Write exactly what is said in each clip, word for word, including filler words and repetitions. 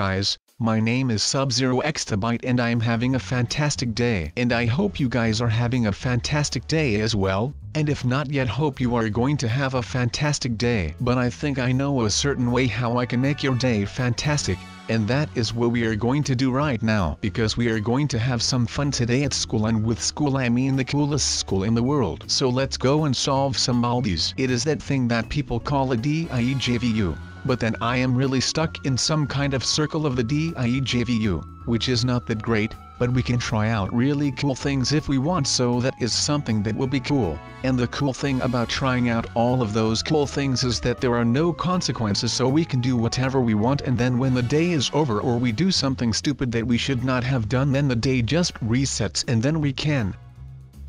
guys, my name is SubZeroExtabyte and I am having a fantastic day. And I hope you guys are having a fantastic day as well, and if not yet, hope you are going to have a fantastic day. But I think I know a certain way how I can make your day fantastic, and that is what we are going to do right now. Because we are going to have some fun today at school, and with school I mean the coolest school in the world. So let's go and solve some maldies. It is that thing that people call a D I E J V U. But then I am really stuck in some kind of circle of the D I E J V U, which is not that great, but we can try out really cool things if we want, so that is something that will be cool. And the cool thing about trying out all of those cool things is that there are no consequences, so we can do whatever we want, and then when the day is over or we do something stupid that we should not have done, then the day just resets, and then we can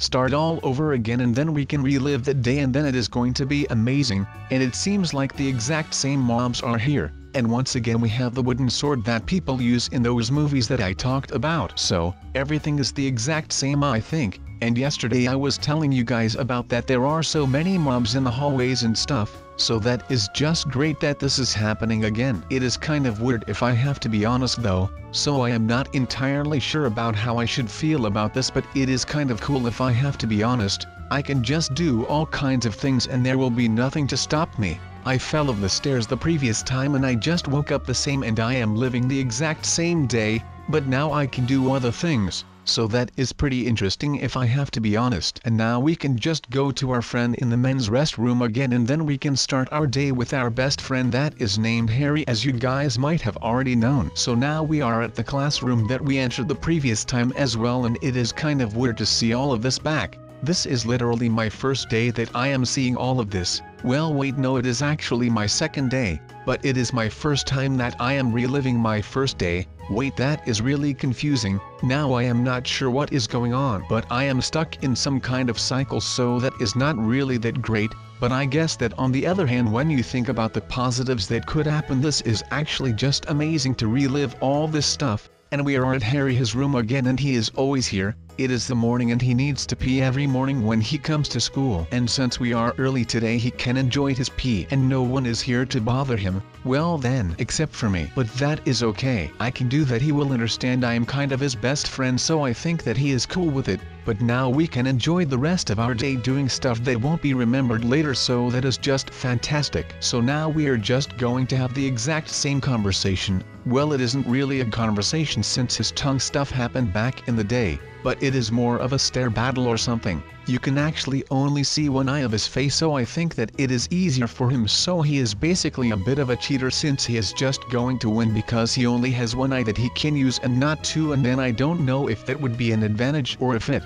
start all over again, and then we can relive that day, and then it is going to be amazing. And it seems like the exact same mobs are here, and once again we have the wooden sword that people use in those movies that I talked about. So everything is the exact same, I think. And yesterday I was telling you guys about that there are so many mobs in the hallways and stuff, so that is just great that this is happening again. It is kind of weird if I have to be honest though, so I am not entirely sure about how I should feel about this, but it is kind of cool if I have to be honest. I can just do all kinds of things and there will be nothing to stop me. I fell off the stairs the previous time and I just woke up the same, and I am living the exact same day, but now I can do other things. So that is pretty interesting if I have to be honest. And now we can just go to our friend in the men's restroom again, and then we can start our day with our best friend that is named Harry, as you guys might have already known. So now we are at the classroom that we entered the previous time as well, and it is kind of weird to see all of this back. This is literally my first day that I am seeing all of this. Well, wait, no, it is actually my second day, but it is my first time that I am reliving my first day. Wait, that is really confusing. Now I am not sure what is going on, but I am stuck in some kind of cycle, so that is not really that great. But I guess that on the other hand, when you think about the positives that could happen, this is actually just amazing to relive all this stuff. And we are at Harry's room again, and he is always here. It is the morning and he needs to pee every morning when he comes to school. And since we are early today, he can enjoy his pee and no one is here to bother him. Well then, except for me. But that is okay. I can do that. He will understand I am kind of his best friend, so I think that he is cool with it. But now we can enjoy the rest of our day doing stuff that won't be remembered later, so that is just fantastic. So now we are just going to have the exact same conversation. Well, it isn't really a conversation since his tongue stuff happened back in the day, but it is more of a stare battle or something. You can actually only see one eye of his face, so I think that it is easier for him, so he is basically a bit of a cheater since he is just going to win because he only has one eye that he can use and not two, and then I don't know if that would be an advantage or if it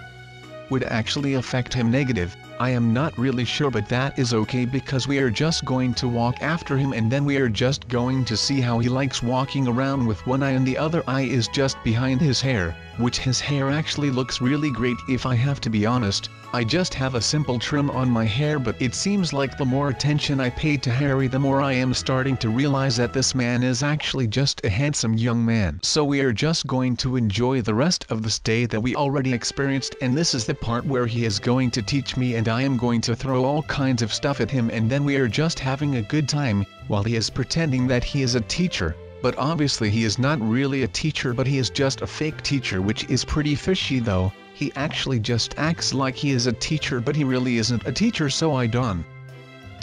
would actually affect him negative. I am not really sure, but that is okay because we are just going to walk after him, and then we are just going to see how he likes walking around with one eye and the other eye is just behind his hair, which his hair actually looks really great if I have to be honest. I just have a simple trim on my hair, but it seems like the more attention I pay to Harry, the more I am starting to realize that this man is actually just a handsome young man. So we are just going to enjoy the rest of this day that we already experienced, and this is the part where he is going to teach me, and I am going to throw all kinds of stuff at him, and then we are just having a good time, while he is pretending that he is a teacher, but obviously he is not really a teacher, but he is just a fake teacher, which is pretty fishy though. He actually just acts like he is a teacher, but he really isn't a teacher, so I don't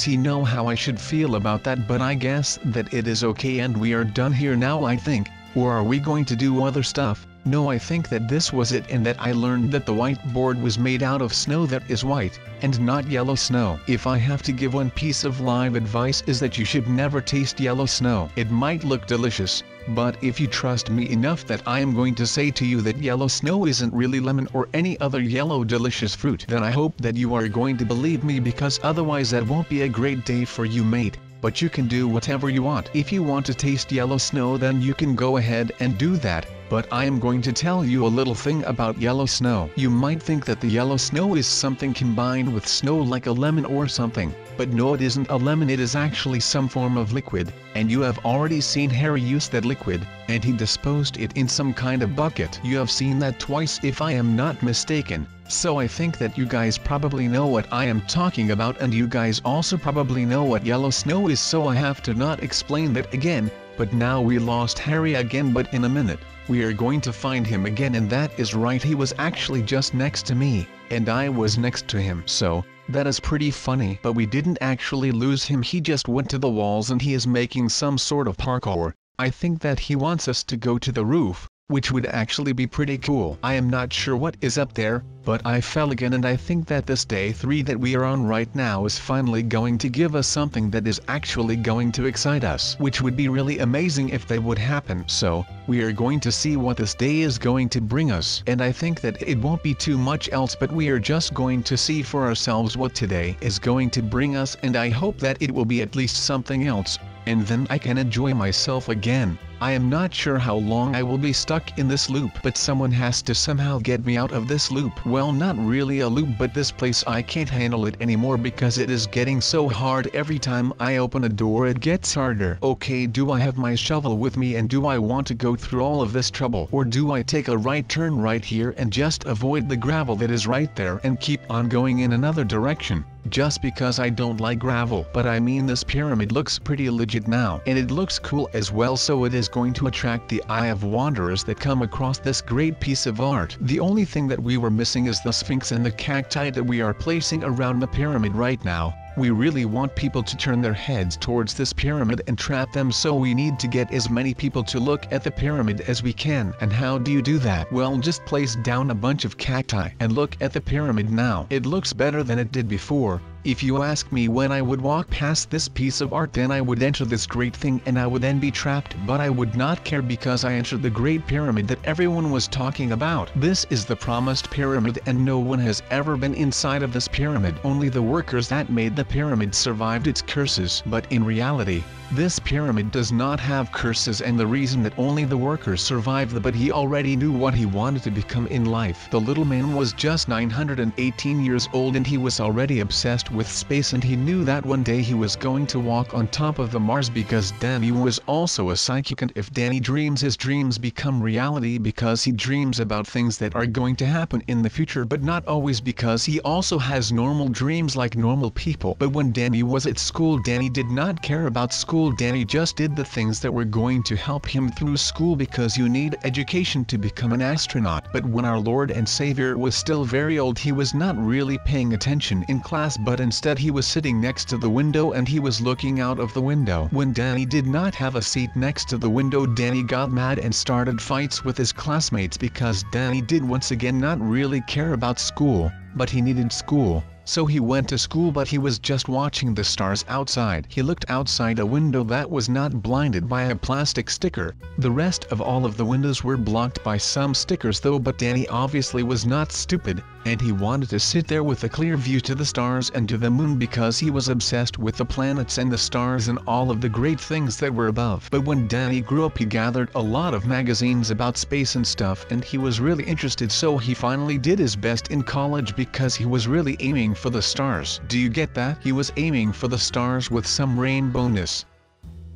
know how I should feel about that, but I guess that it is okay, and we are done here now, I think. Or are we going to do other stuff? No, I think that this was it, and that I learned that the whiteboard was made out of snow that is white, and not yellow snow. If I have to give one piece of live advice, is that you should never taste yellow snow. It might look delicious, but if you trust me enough that I am going to say to you that yellow snow isn't really lemon or any other yellow delicious fruit, then I hope that you are going to believe me, because otherwise that won't be a great day for you, mate. But you can do whatever you want. If you want to taste yellow snow, then you can go ahead and do that. But I am going to tell you a little thing about yellow snow. You might think that the yellow snow is something combined with snow like a lemon or something, but no, it isn't a lemon, it is actually some form of liquid, and you have already seen Harry use that liquid, and he disposed it in some kind of bucket. You have seen that twice if I am not mistaken, so I think that you guys probably know what I am talking about, and you guys also probably know what yellow snow is, so I have to not explain that again. But now we lost Harry again, but in a minute, we are going to find him again. And that is right, he was actually just next to me, and I was next to him. So, that is pretty funny. But we didn't actually lose him, he just went to the walls and he is making some sort of parkour. I think that he wants us to go to the roof, which would actually be pretty cool. I am not sure what is up there, but I fell again, and I think that this day three that we are on right now is finally going to give us something that is actually going to excite us, which would be really amazing if they would happen. So, we are going to see what this day is going to bring us, and I think that it won't be too much else, but we are just going to see for ourselves what today is going to bring us, and I hope that it will be at least something else, and then I can enjoy myself again. I am not sure how long I will be stuck in this loop, but someone has to somehow get me out of this loop. Well, not really a loop, but this place, I can't handle it anymore because it is getting so hard. Every time I open a door it gets harder. Okay, do I have my shovel with me, and do I want to go through all of this trouble, or do I take a right turn right here and just avoid the gravel that is right there and keep on going in another direction? Just because I don't like gravel. But I mean, this pyramid looks pretty legit now, and it looks cool as well, so it is going to attract the eye of wanderers that come across this great piece of art. The only thing that we were missing is the Sphinx and the cacti that we are placing around the pyramid right now. We really want people to turn their heads towards this pyramid and trap them, so we need to get as many people to look at the pyramid as we can. And how do you do that? Well, just place down a bunch of cacti and look at the pyramid now. It looks better than it did before. If you ask me when I would walk past this piece of art, then I would enter this great thing and I would then be trapped, but I would not care because I entered the great pyramid that everyone was talking about. This is the promised pyramid, and no one has ever been inside of this pyramid. Only the workers that made the The pyramid survived its curses, but in reality, this pyramid does not have curses, and the reason that only the workers survived the but he already knew what he wanted to become in life. The little man was just nine hundred eighteen years old, and he was already obsessed with space, and he knew that one day he was going to walk on top of the Mars because Danny was also a psychic, and if Danny dreams, his dreams become reality because he dreams about things that are going to happen in the future, but not always, because he also has normal dreams like normal people. But when Danny was at school, Danny did not care about school. Danny just did the things that were going to help him through school, because you need education to become an astronaut. But when our Lord and Savior was still very old, he was not really paying attention in class, but instead he was sitting next to the window and he was looking out of the window. When Danny did not have a seat next to the window, Danny got mad and started fights with his classmates, because Danny did once again not really care about school, but he needed school. So he went to school, but he was just watching the stars outside. He looked outside a window that was not blinded by a plastic sticker. The rest of all of the windows were blocked by some stickers though, but Danny obviously was not stupid, and he wanted to sit there with a clear view to the stars and to the moon, because he was obsessed with the planets and the stars and all of the great things that were above. But when Danny grew up, he gathered a lot of magazines about space and stuff, and he was really interested, so he finally did his best in college because he was really aiming for the stars. Do you get that? He was aiming for the stars with some rainbowness,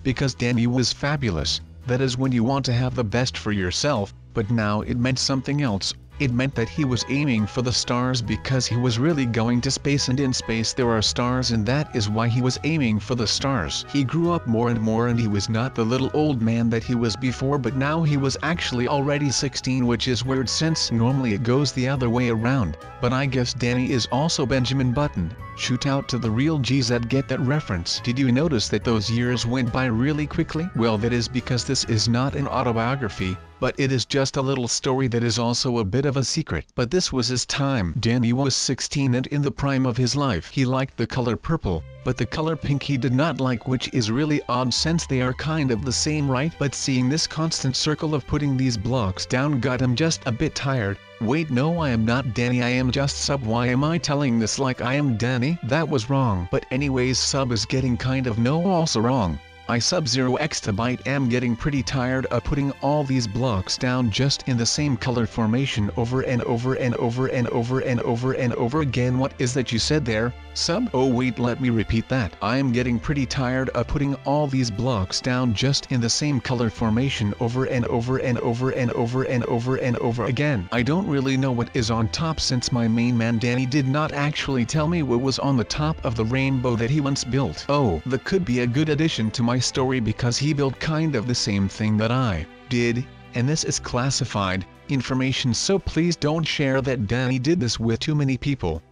because Danny was fabulous. That is when you want to have the best for yourself, but now it meant something else. It meant that he was aiming for the stars because he was really going to space, and in space there are stars, and that is why he was aiming for the stars. He grew up more and more, and he was not the little old man that he was before, but now he was actually already sixteen, which is weird since normally it goes the other way around. But I guess Danny is also Benjamin Button. Shoot out to the real G's that get that reference. Did you notice that those years went by really quickly? Well, that is because this is not an autobiography, but it is just a little story that is also a bit of a secret. But this was his time. Danny was sixteen and in the prime of his life. He liked the color purple, but the color pink he did not like, which is really odd since they are kind of the same, right? But seeing this constant circle of putting these blocks down got him just a bit tired. Wait, no, I am not Danny, I am just Sub. Why am I telling this like I am Danny? That was wrong. But anyways, Sub is getting kind of no also wrong. I, SubZeroExtabyte, am getting pretty tired of putting all these blocks down just in the same color formation over and over and over and over and over and over again. What is that you said there, Sub? Oh wait, let me repeat that. I am getting pretty tired of putting all these blocks down just in the same color formation over and over and over and over and over and over again. I don't really know what is on top since my main man Danny did not actually tell me what was on the top of the rainbow that he once built. Oh, that could be a good addition to my my story because he built kind of the same thing that I did, and this is classified information, so please don't share that Danny did this with too many people.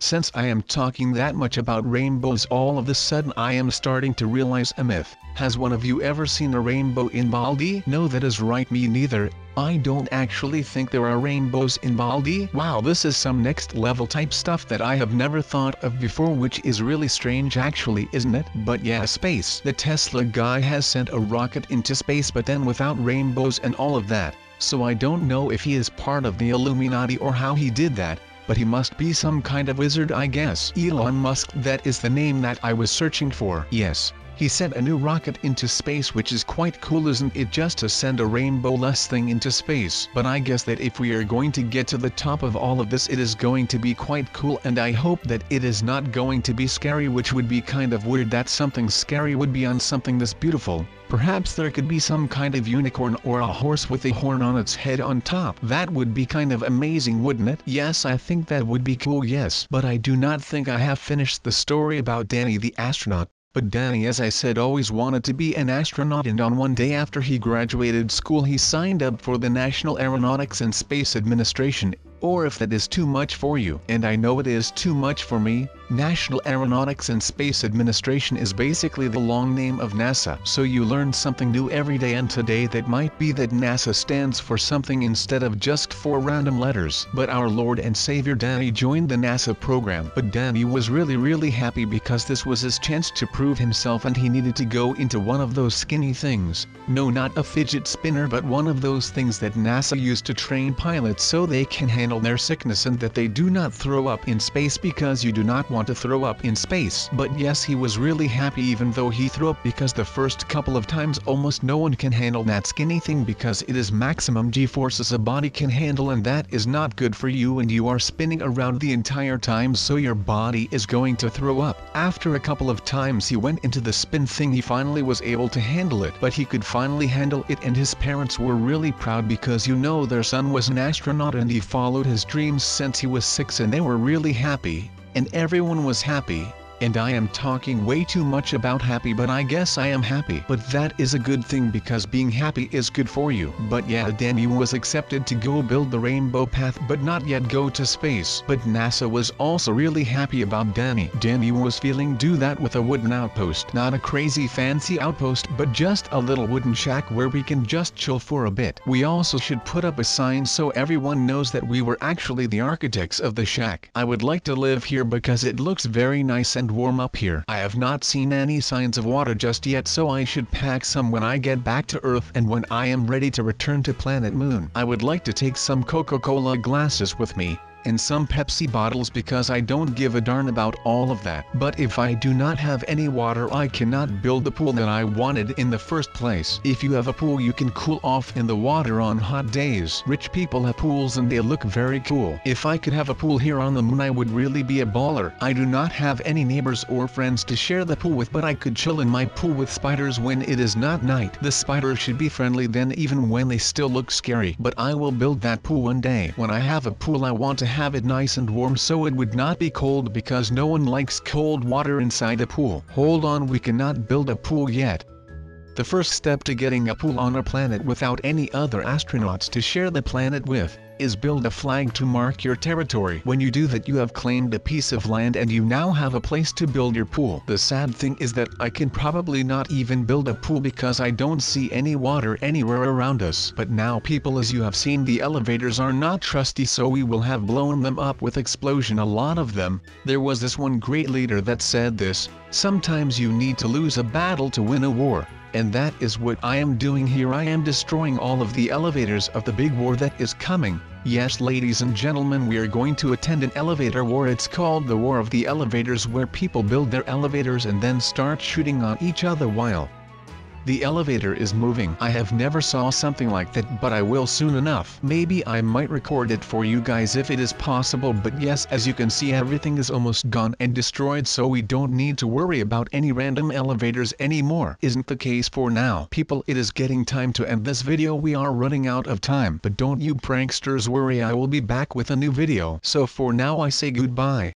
Since I am talking that much about rainbows, all of a sudden I am starting to realize a myth. Has one of you ever seen a rainbow in Bali? No, that is right, me neither. I don't actually think there are rainbows in Bali. Wow, this is some next level type stuff that I have never thought of before, which is really strange actually, isn't it? But yeah, space. The Tesla guy has sent a rocket into space, but then without rainbows and all of that. So I don't know if he is part of the Illuminati or how he did that, but he must be some kind of wizard, I guess. Elon Musk, that is the name that I was searching for. Yes. He sent a new rocket into space, which is quite cool, isn't it, just to send a rainbow-less thing into space. But I guess that if we are going to get to the top of all of this, it is going to be quite cool, and I hope that it is not going to be scary, which would be kind of weird that something scary would be on something this beautiful. Perhaps there could be some kind of unicorn or a horse with a horn on its head on top. That would be kind of amazing, wouldn't it? Yes, I think that would be cool, yes. But I do not think I have finished the story about Danny the astronaut. But Danny, as I said, always wanted to be an astronaut, and on one day after he graduated school he signed up for the National Aeronautics and Space Administration, or if that is too much for you. And I know it is too much for me. National Aeronautics and Space Administration is basically the long name of NASA. So you learn something new every day, and today that might be that NASA stands for something instead of just four random letters. But our Lord and Savior Danny joined the NASA program. But Danny was really really happy because this was his chance to prove himself, and he needed to go into one of those skinny things. No, not a fidget spinner, but one of those things that NASA used to train pilots so they can handle their sickness and that they do not throw up in space, because you do not want to throw up in space. But yes, he was really happy even though he threw up, because the first couple of times almost no one can handle that skinny thing because it is maximum g-forces a body can handle, and that is not good for you, and you are spinning around the entire time, so your body is going to throw up. After a couple of times he went into the spin thing, he finally was able to handle it. But he could finally handle it, and his parents were really proud because, you know, their son was an astronaut and he followed his dreams since he was six, and they were really happy, and everyone was happy. And I am talking way too much about happy, but I guess I am happy. But that is a good thing, because being happy is good for you. But yeah, Danny was accepted to go build the rainbow path, but not yet go to space. But NASA was also really happy about Danny. Danny was feeling do that with a wooden outpost. Not a crazy fancy outpost, but just a little wooden shack where we can just chill for a bit. We also should put up a sign so everyone knows that we were actually the architects of the shack. I would like to live here because it looks very nice and warm up here. I have not seen any signs of water just yet, so I should pack some when I get back to Earth, and when I am ready to return to planet Moon. I would like to take some Coca-Cola glasses with me, and some Pepsi bottles, because I don't give a darn about all of that. But if I do not have any water, I cannot build the pool that I wanted in the first place. If you have a pool, you can cool off in the water on hot days. Rich people have pools and they look very cool. If I could have a pool here on the moon, I would really be a baller. I do not have any neighbors or friends to share the pool with, but I could chill in my pool with spiders when it is not night. The spiders should be friendly then, even when they still look scary. But I will build that pool one day. When I have a pool, I want to have it nice and warm, so it would not be cold, because no one likes cold water inside a pool. Hold on, we cannot build a pool yet. The first step to getting a pool on a planet without any other astronauts to share the planet with is build a flag to mark your territory. When you do that, you have claimed a piece of land and you now have a place to build your pool. The sad thing is that I can probably not even build a pool because I don't see any water anywhere around us. But now people, as you have seen, the elevators are not trusty, so we will have blown them up with explosion, a lot of them. There was this one great leader that said this: sometimes you need to lose a battle to win a war. And that is what I am doing here. I am destroying all of the elevators of the big war that is coming. Yes, ladies and gentlemen, we are going to attend an elevator war. It's called the War of the Elevators, where people build their elevators and then start shooting on each other while the elevator is moving. I have never saw something like that, but I will soon enough. Maybe I might record it for you guys if it is possible. But yes, as you can see, everything is almost gone and destroyed, so we don't need to worry about any random elevators anymore. Isn't the case for now. People, it is getting time to end this video. We are running out of time. But don't you pranksters worry, I will be back with a new video. So for now I say goodbye.